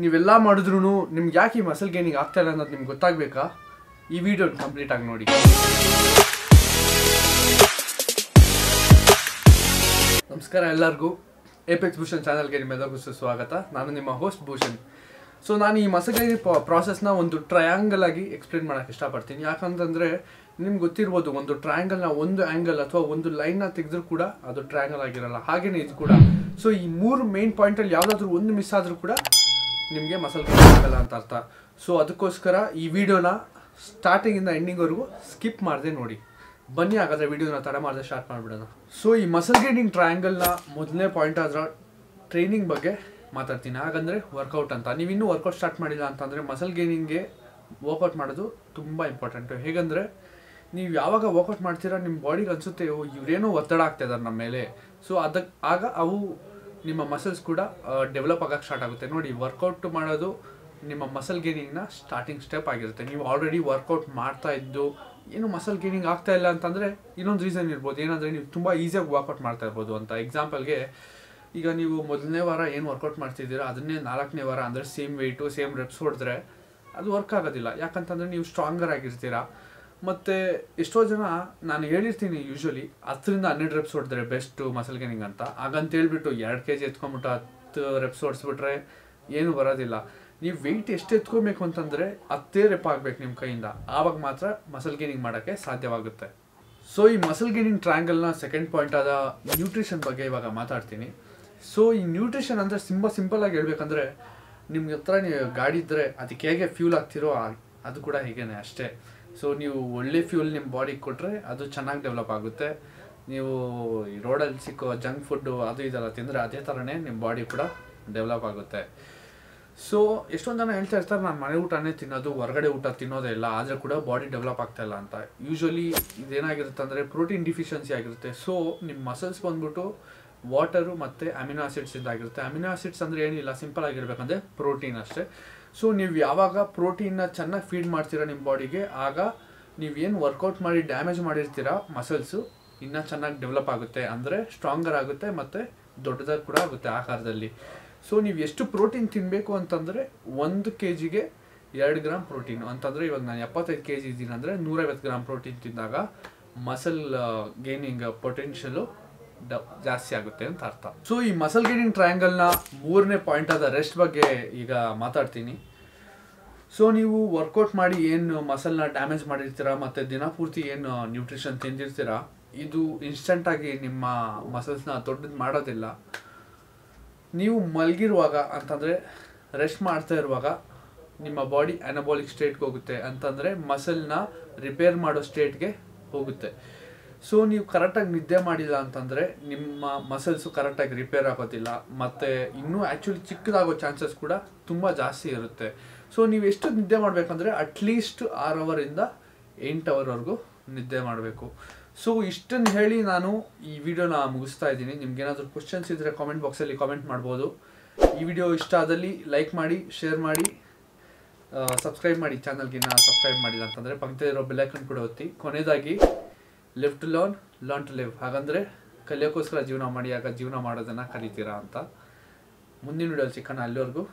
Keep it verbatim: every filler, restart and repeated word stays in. ನೀವೆಲ್ಲ ಮಾಡಿದ್ರೂ ನಿಮಗೆ ಯಾಕೆ ಈ ಮಸಲ್ ಗೇನಿಂಗ್ ಆಗ್ತಾ ಇಲ್ಲ ಅಂತ ನಿಮಗೆ ಗೊತ್ತಾಗಬೇಕಾ ಈ ವಿಡಿಯೋ ಕಂಪ್ಲೀಟ್ ಆಗಿ ನೋಡಿ. ನಮಸ್ಕಾರ ಎಲ್ಲರಿಗೂ, ಏಪೆಕ್ಸ್ ಭೂಷಣ್ ಚಾನೆಲ್ಗೆ ನಿಮ್ಮೆಲ್ಲರಿಗೂ ಸುಸ್ವಾಗತ. ನಾನು ನಿಮ್ಮ ಹೋಸ್ಟ್ ಭೂಷಣ್. ಸೊ ನಾನು ಈ ಮಸಲ್ ಗೇನಿಂಗ್ ಪ್ರಾಸೆಸ್ನ ಒಂದು ಟ್ರಯಾಂಗಲ್ ಆಗಿ ಎಕ್ಸ್ಪ್ಲೇನ್ ಮಾಡೋಕ್ಕೆ ಇಷ್ಟಪಡ್ತೀನಿ. ಯಾಕಂತಂದರೆ ನಿಮ್ಗೆ ಗೊತ್ತಿರ್ಬೋದು, ಒಂದು ಟ್ರಯಾಂಗಲ್ನ ಒಂದು ಆ್ಯಂಗಲ್ ಅಥವಾ ಒಂದು ಲೈನ್ನ ತೆಗೆದ್ರೂ ಕೂಡ ಅದು ಟ್ರಯಾಂಗಲ್ ಆಗಿರಲ್ಲ, ಹಾಗೇನೇ ಇದು ಕೂಡ. ಸೊ ಈ ಮೂರು ಮೇನ್ ಪಾಯಿಂಟಲ್ಲಿ ಯಾವುದಾದ್ರೂ ಒಂದು ಮಿಸ್ ಆದರೂ ಕೂಡ ನಿಮಗೆ ಮಸಲ್ ಗೇನಿಂಗ್ ಆಗಲ್ಲ ಅಂತ ಅರ್ಥ. ಸೊ ಅದಕ್ಕೋಸ್ಕರ ಈ ವಿಡಿಯೋನ ಸ್ಟಾರ್ಟಿಂಗಿಂದ ಎಂಡಿಂಗ್ವರೆಗೂ ಸ್ಕಿಪ್ ಮಾಡದೆ ನೋಡಿ ಬನ್ನಿ. ಹಾಗಾದರೆ ವಿಡಿಯೋನ ತಡ ಮಾಡದೆ ಸ್ಟಾರ್ಟ್ ಮಾಡಿಬಿಡೋಣ. ಸೊ ಈ ಮಸಲ್ ಗೇನಿಂಗ್ ಟ್ರಯಾಂಗಲ್ನ ಮೊದಲನೇ ಪಾಯಿಂಟ್ ಆದ್ರೆ ಟ್ರೈನಿಂಗ್ ಬಗ್ಗೆ ಮಾತಾಡ್ತೀನಿ. ಹಾಗಂದರೆ ವರ್ಕೌಟ್ ಅಂತ ನೀವಿನ್ನೂ ವರ್ಕೌಟ್ ಸ್ಟಾರ್ಟ್ ಮಾಡಿಲ್ಲ ಅಂತಂದರೆ ಮಸಲ್ ಗೇನಿಂಗ್ಗೆ ವರ್ಕೌಟ್ ಮಾಡೋದು ತುಂಬ ಇಂಪಾರ್ಟೆಂಟು. ಹೇಗೆಂದರೆ ನೀವು ಯಾವಾಗ ವರ್ಕೌಟ್ ಮಾಡ್ತೀರಾ ನಿಮ್ಮ ಬಾಡಿಗೆ ಅನಿಸುತ್ತೆ ಇವರೇನೋ ಒತ್ತಡ ಆಗ್ತಾಯಿದ್ದಾರೆ ನಮ್ಮ ಮೇಲೆ. ಸೊ ಅದಕ್ಕೆ ಆಗ ಅವು ನಿಮ್ಮ ಮಸಲ್ಸ್ ಕೂಡ ಡೆವಲಪ್ ಆಗೋಕ್ಕೆ ಸ್ಟಾರ್ಟ್ ಆಗುತ್ತೆ. ನೋಡಿ, ವರ್ಕೌಟ್ ಮಾಡೋದು ನಿಮ್ಮ ಮಸಲ್ ಗೇನಿಂಗ್ನ ಸ್ಟಾರ್ಟಿಂಗ್ ಸ್ಟೆಪ್ ಆಗಿರುತ್ತೆ. ನೀವು ಆಲ್ರೆಡಿ ವರ್ಕೌಟ್ ಮಾಡ್ತಾ ಇದ್ದು ಏನು ಮಸಲ್ ಗೇನಿಂಗ್ ಆಗ್ತಾ ಇಲ್ಲ ಅಂತಂದರೆ ಇನ್ನೊಂದು ರೀಸನ್ ಇರ್ಬೋದು. ಏನಂದರೆ ನೀವು ತುಂಬ ಈಸಿಯಾಗಿ ವರ್ಕೌಟ್ ಮಾಡ್ತಾ ಇರ್ಬೋದು ಅಂತ. ಎಕ್ಸಾಂಪಲ್ಗೆ ಈಗ ನೀವು ಮೊದಲನೇ ವಾರ ಏನು ವರ್ಕೌಟ್ ಮಾಡ್ತಿದ್ದೀರಾ ಅದನ್ನೇ ನಾಲ್ಕನೇ ವಾರ ಅಂದರೆ ಸೇಮ್ ವೆಯ್ಟು ಸೇಮ್ ರೆಪ್ಸ್ ಹೊಡೆದ್ರೆ ಅದು ವರ್ಕ್ ಆಗೋದಿಲ್ಲ. ಯಾಕಂತಂದರೆ ನೀವು ಸ್ಟ್ರಾಂಗರ್ ಆಗಿರ್ತೀರಾ. ಮತ್ತು ಎಷ್ಟೋ ಜನ ನಾನು ಹೇಳಿರ್ತೀನಿ ಯೂಶ್ವಲಿ ಹತ್ತರಿಂದ ಹನ್ನೆರಡು ರೆಪ್ಸ್ ಹೊಡೆದ್ರೆ ಬೆಸ್ಟು ಮಸಲ್ ಗೇನಿಂಗ್ ಅಂತ. ಹಾಗಂತ ಹೇಳ್ಬಿಟ್ಟು ಎರಡು ಕೆ ಜಿ ಎತ್ಕೊಂಬಿಟ್ಟು ಹತ್ತು ರೆಪ್ಸ್ ಹೊಡೆಸ್ಬಿಟ್ರೆ ಏನೂ ಬರೋದಿಲ್ಲ. ನೀವು ವೆಯ್ಟ್ ಎಷ್ಟು ಎತ್ಕೊಬೇಕು ಅಂತಂದರೆ ಹತ್ತೇ ರೆಪ್ ಆಗಬೇಕು ನಿಮ್ಮ ಕೈಯಿಂದ. ಆವಾಗ ಮಾತ್ರ ಮಸಲ್ ಗೇನಿಂಗ್ ಮಾಡೋಕ್ಕೆ ಸಾಧ್ಯವಾಗುತ್ತೆ. ಸೊ ಈ ಮಸಲ್ ಗೇನಿಂಗ್ ಟ್ರಯಾಂಗಲ್ನ ಸೆಕೆಂಡ್ ಪಾಯಿಂಟ್ ಆದ ನ್ಯೂಟ್ರಿಷನ್ ಬಗ್ಗೆ ಇವಾಗ ಮಾತಾಡ್ತೀನಿ. ಸೊ ಈ ನ್ಯೂಟ್ರಿಷನ್ ಅಂದರೆ ತುಂಬ ಸಿಂಪಲ್ಲಾಗಿ ಹೇಳ್ಬೇಕಂದ್ರೆ ನಿಮ್ಗೆ ಹತ್ರ ನೀವು ಗಾಡಿ ಇದ್ದರೆ ಅದಕ್ಕೆ ಹೇಗೆ ಫ್ಯೂಲ್ ಆಗ್ತಿರೋ ಅದು ಕೂಡ ಹೀಗೇನೆ ಅಷ್ಟೇ. ಸೊ ನೀವು ಒಳ್ಳೆ ಫ್ಯೂಲ್ ನಿಮ್ಮ ಬಾಡಿಗೆ ಕೊಟ್ಟರೆ ಅದು ಚೆನ್ನಾಗಿ ಡೆವಲಪ್ ಆಗುತ್ತೆ. ನೀವು ಈ ರೋಡಲ್ಲಿ ಸಿಕ್ಕೋ ಜಂಕ್ ಫುಡ್ಡು ಅದು ಇದೆಲ್ಲ ತಿಂದರೆ ಅದೇ ಥರನೇ ನಿಮ್ಮ ಬಾಡಿ ಕೂಡ ಡೆವಲಪ್ ಆಗುತ್ತೆ. ಸೊ ಎಷ್ಟೊಂದು ಜನ ಹೇಳ್ತಾ ಇರ್ತಾರೆ ನಾನು ಮನೆ ಊಟನೇ ತಿನ್ನೋದು, ಹೊರಗಡೆ ಊಟ ತಿನ್ನೋದೇ ಇಲ್ಲ, ಆದರೆ ಕೂಡ ಬಾಡಿ ಡೆವಲಪ್ ಆಗ್ತಾಯಿಲ್ಲ ಅಂತ. ಯೂಶ್ವಲಿ ಇದೇನಾಗಿರುತ್ತೆ ಅಂದರೆ ಪ್ರೋಟೀನ್ ಡಿಫಿಷಿಯನ್ಸಿ ಆಗಿರುತ್ತೆ. ಸೊ ನಿಮ್ಮ ಮಸಲ್ಸ್ ಬಂದ್ಬಿಟ್ಟು ವಾಟರು ಮತ್ತು ಅಮಿನೋ ಆಸಿಡ್ಸ್ ಇದ್ದಾಗಿರುತ್ತೆ. ಅಮಿನೋ ಆಸಿಡ್ಸ್ ಅಂದರೆ ಏನಿಲ್ಲ, ಸಿಂಪಲ್ ಆಗಿರ್ಬೇಕಂದ್ರೆ ಪ್ರೋಟೀನ್ ಅಷ್ಟೇ. ಸೊ ನೀವು ಯಾವಾಗ ಪ್ರೋಟೀನ್ನ ಚೆನ್ನಾಗಿ ಫೀಡ್ ಮಾಡ್ತೀರಾ ನಿಮ್ಮ ಬಾಡಿಗೆ ಆಗ ನೀವೇನು ವರ್ಕೌಟ್ ಮಾಡಿ ಡ್ಯಾಮೇಜ್ ಮಾಡಿರ್ತೀರಾ ಮಸಲ್ಸು ಇನ್ನೂ ಚೆನ್ನಾಗಿ ಡೆವಲಪ್ ಆಗುತ್ತೆ, ಅಂದರೆ ಸ್ಟ್ರಾಂಗರ್ ಆಗುತ್ತೆ ಮತ್ತು ದೊಡ್ಡದಾಗಿ ಕೂಡ ಆಗುತ್ತೆ ಆಕಾರದಲ್ಲಿ. ಸೊ ನೀವು ಎಷ್ಟು ಪ್ರೋಟೀನ್ ತಿನ್ನಬೇಕು ಅಂತಂದರೆ ಒಂದು ಕೆ ಜಿಗೆ ಎರಡು ಗ್ರಾಮ್ ಪ್ರೋಟೀನು ಅಂತಂದರೆ ಇವಾಗ ನಾನು ಎಪ್ಪತ್ತೈದು ಕೆ ಜಿ ಇದ್ದೀನಿ ಅಂದರೆ ನೂರೈವತ್ತು ಗ್ರಾಮ್ ಪ್ರೋಟೀನ್ ತಿಂದಾಗ ಮಸಲ್ ಗೇನಿಂಗ್ ಪೊಟೆನ್ಷಿಯಲು ಜಾಸ್ತಿ ಆಗುತ್ತೆ ಅಂತ ಅರ್ಥ. ಸೊ ಈ ಮಸಲ್ ಗೇನಿಂಗ್ ಟ್ರಯಾಂಗಲ್ನ ಮೂರನೇ ಪಾಯಿಂಟ್ ಆದ ರೆಸ್ಟ್ ಬಗ್ಗೆ ಈಗ ಮಾತಾಡ್ತೀನಿ. ಸೊ ನೀವು ವರ್ಕೌಟ್ ಮಾಡಿ ಏನು ಮಸಲ್ನ ಡ್ಯಾಮೇಜ್ ಮಾಡಿರ್ತೀರಾ ಮತ್ತು ದಿನಪೂರ್ತಿ ಏನು ನ್ಯೂಟ್ರಿಷನ್ ತಿಂದಿರ್ತೀರಾ ಇದು ಇನ್ಸ್ಟೆಂಟಾಗಿ ನಿಮ್ಮ ಮಸಲ್ಸ್ನ ದೊಡ್ಡದು ಮಾಡೋದಿಲ್ಲ. ನೀವು ಮಲಗಿರುವಾಗ ಅಂತಂದರೆ ರೆಸ್ಟ್ ಮಾಡ್ತಾ ಇರುವಾಗ ನಿಮ್ಮ ಬಾಡಿ ಅನಬಾಲಿಕ್ ಸ್ಟೇಟ್ಗೆ ಹೋಗುತ್ತೆ, ಅಂತಂದರೆ ಮಸಲ್ನ ರಿಪೇರ್ ಮಾಡೋ ಸ್ಟೇಟ್ಗೆ ಹೋಗುತ್ತೆ. ಸೊ ನೀವು ಕರೆಕ್ಟಾಗಿ ನಿದ್ದೆ ಮಾಡಿಲ್ಲ ಅಂತಂದರೆ ನಿಮ್ಮ ಮಸಲ್ಸು ಕರೆಕ್ಟಾಗಿ ರಿಪೇರ್ ಆಗೋದಿಲ್ಲ ಮತ್ತು ಇನ್ನೂ ಆ್ಯಕ್ಚುಲಿ ಚಿಕ್ಕದಾಗೋ ಚಾನ್ಸಸ್ ಕೂಡ ತುಂಬ ಜಾಸ್ತಿ ಇರುತ್ತೆ. ಸೊ ನೀವು ಎಷ್ಟು ನಿದ್ದೆ ಮಾಡಬೇಕಂದ್ರೆ ಅಟ್ಲೀಸ್ಟ್ ಆರು ಅವರಿಂದ ಎಂಟು ಅವರ್ವರೆಗೂ ನಿದ್ದೆ ಮಾಡಬೇಕು. ಸೊ ಇಷ್ಟನ್ನು ಹೇಳಿ ನಾನು ಈ ವಿಡಿಯೋನ ಮುಗಿಸ್ತಾ ಇದ್ದೀನಿ. ನಿಮ್ಗೇನಾದರೂ ಕ್ವಶನ್ಸ್ ಇದ್ದರೆ ಕಾಮೆಂಟ್ ಬಾಕ್ಸಲ್ಲಿ ಕಾಮೆಂಟ್ ಮಾಡ್ಬೋದು. ಈ ವಿಡಿಯೋ ಇಷ್ಟ ಆದಲ್ಲಿ ಲೈಕ್ ಮಾಡಿ, ಶೇರ್ ಮಾಡಿ, ಸಬ್ಸ್ಕ್ರೈಬ್ ಮಾಡಿ. ಚಾನಲ್ಗಿನ್ನ ಸಬ್ಸ್ಕ್ರೈಬ್ ಮಾಡಿಲ್ಲ ಅಂತಂದರೆ ಪಕ್ಕದ ಇರೋ ಬೆಲ್ ಐಕನ್ ಕೂಡ ಒತ್ತಿ. ಕೊನೆಯದಾಗಿ live to learn, learn to live, ಹಾಗಂದರೆ ಕಲಿಯೋಕ್ಕೋಸ್ಕರ ಜೀವನ ಮಾಡಿ, ಆಗ ಜೀವನ ಮಾಡೋದನ್ನು ಕಲಿತೀರಾ ಅಂತ. ಮುಂದಿನ ವಿಡಿಯೋಲಿ ಸಿಕ್ಕಣ, ಅಲ್ಲಿವರೆಗೂ.